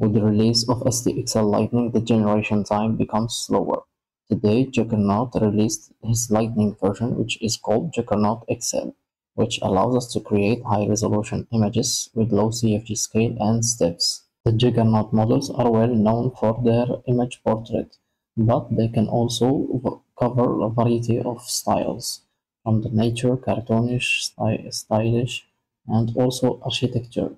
With the release of SDXL Lightning, the generation time becomes slower. Today, Juggernaut released his Lightning version, which is called Juggernaut XL, which allows us to create high-resolution images with low CFG scale and steps. The Juggernaut models are well known for their image portrait, but they can also cover a variety of styles, from the nature, cartoonish, stylish, and also architecture.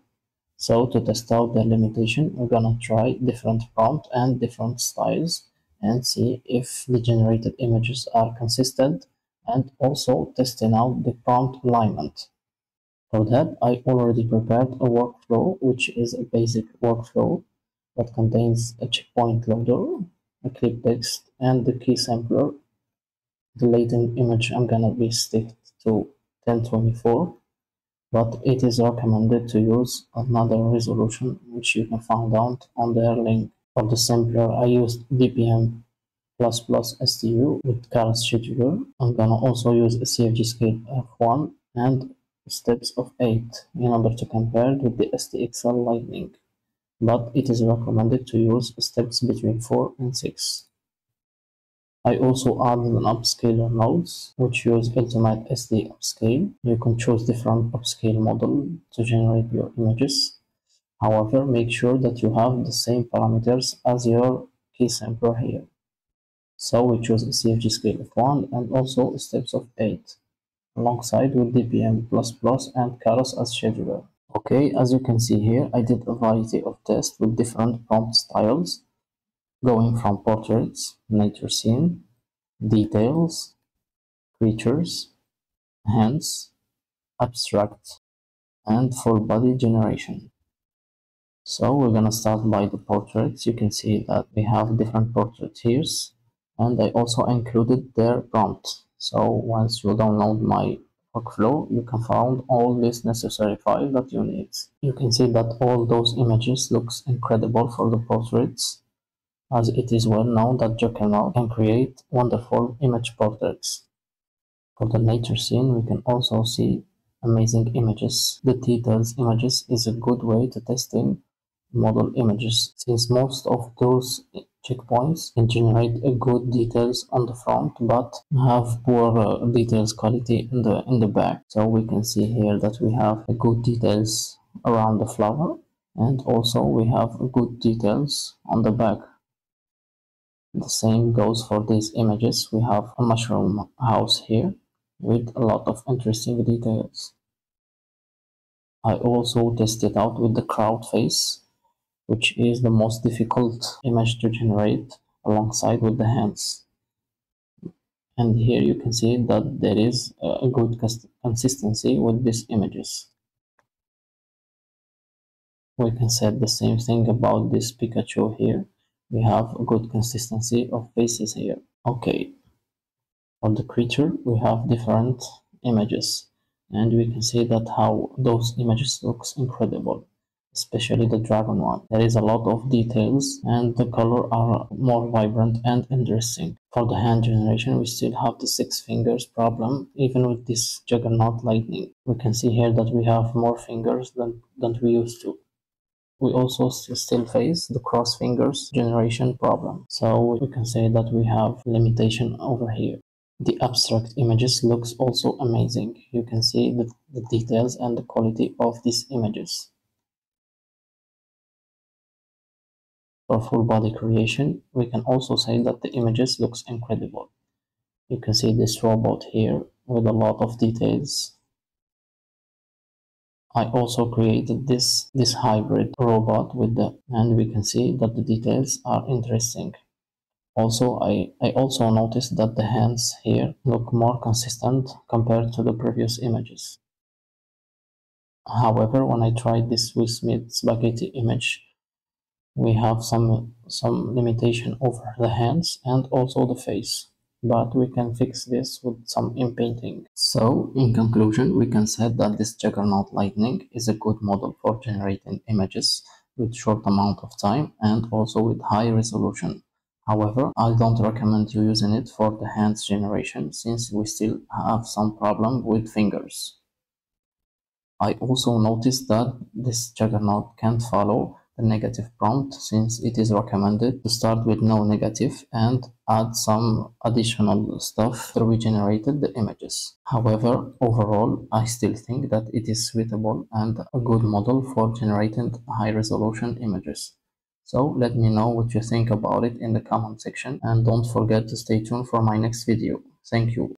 So to test out their limitation, we're gonna try different prompts and different styles and see if the generated images are consistent, and also testing out the prompt alignment. For that, I already prepared a workflow, which is a basic workflow that contains a checkpoint loader, a clip text, and the key sampler. The latent image I'm gonna be sticked to 1024, but it is recommended to use another resolution, which you can find out on their link. For the sampler, I used DPM++ STU with Karras scheduler. I'm gonna also use a CFG scale of 1 and steps of 8 in order to compare with the SDXL Lightning, but it is recommended to use steps between 4 and 6. I also added an upscaler nodes, which use Ultimate SD upscale. You can choose different upscale model to generate your images. However, make sure that you have the same parameters as your key sampler here. So we choose a CFG scale of 1 and also steps of 8, alongside with DPM++ and Karras as scheduler. Okay, as you can see here, I did a variety of tests with different prompt styles, going from portraits, nature scene, details, creatures, hands, abstract, and full body generation. So we're gonna start by the portraits. You can see that we have different portrait tiers, and I also included their prompt. So once you download my workflow, you can find all these necessary files that you need. You can see that all those images looks incredible for the portraits, as it is well known that Juggernaut can create wonderful image portraits. For the nature scene, we can also see amazing images. The details images is a good way to testing model images, since most of those checkpoints can generate a good details on the front but have poor details quality in the back. So we can see here that we have a good details around the flower, and also we have good details on the back. The same goes for these images. We have a mushroom house here with a lot of interesting details. I also tested out with the crowd face, which is the most difficult image to generate, alongside with the hands. And here you can see that there is a good consistency with these images. We can say the same thing about this Pikachu here. We have a good consistency of faces here. Okay, for the creature we have different images, and we can see that how those images looks incredible, especially the dragon one. There is a lot of details and the color are more vibrant and interesting. For the hand generation, we still have the 6 fingers problem, even with this Juggernaut Lightning. We can see here that we have more fingers than we used to. We also still face the cross fingers generation problem, so we can say that we have limitation over here. The abstract images looks also amazing. You can see the details and the quality of these images. For full body creation, we can also say that the images looks incredible. You can see this robot here with a lot of details. I also created this hybrid robot with the, and we can see that the details are interesting. Also, I also noticed that the hands here look more consistent compared to the previous images. However, when I tried this Will Smith spaghetti image, we have some limitation over the hands and also the face, but we can fix this with some inpainting. So in conclusion, we can say that this Juggernaut Lightning is a good model for generating images with short amount of time and also with high resolution. However, I don't recommend you using it for the hands generation, since we still have some problem with fingers. I also noticed that this Juggernaut can't follow a negative prompt, since it is recommended to start with no negative and add some additional stuff after we generated the images. However, overall, I still think that it is suitable and a good model for generating high resolution images. So let me know what you think about it in the comment section, and don't forget to stay tuned for my next video. Thank you.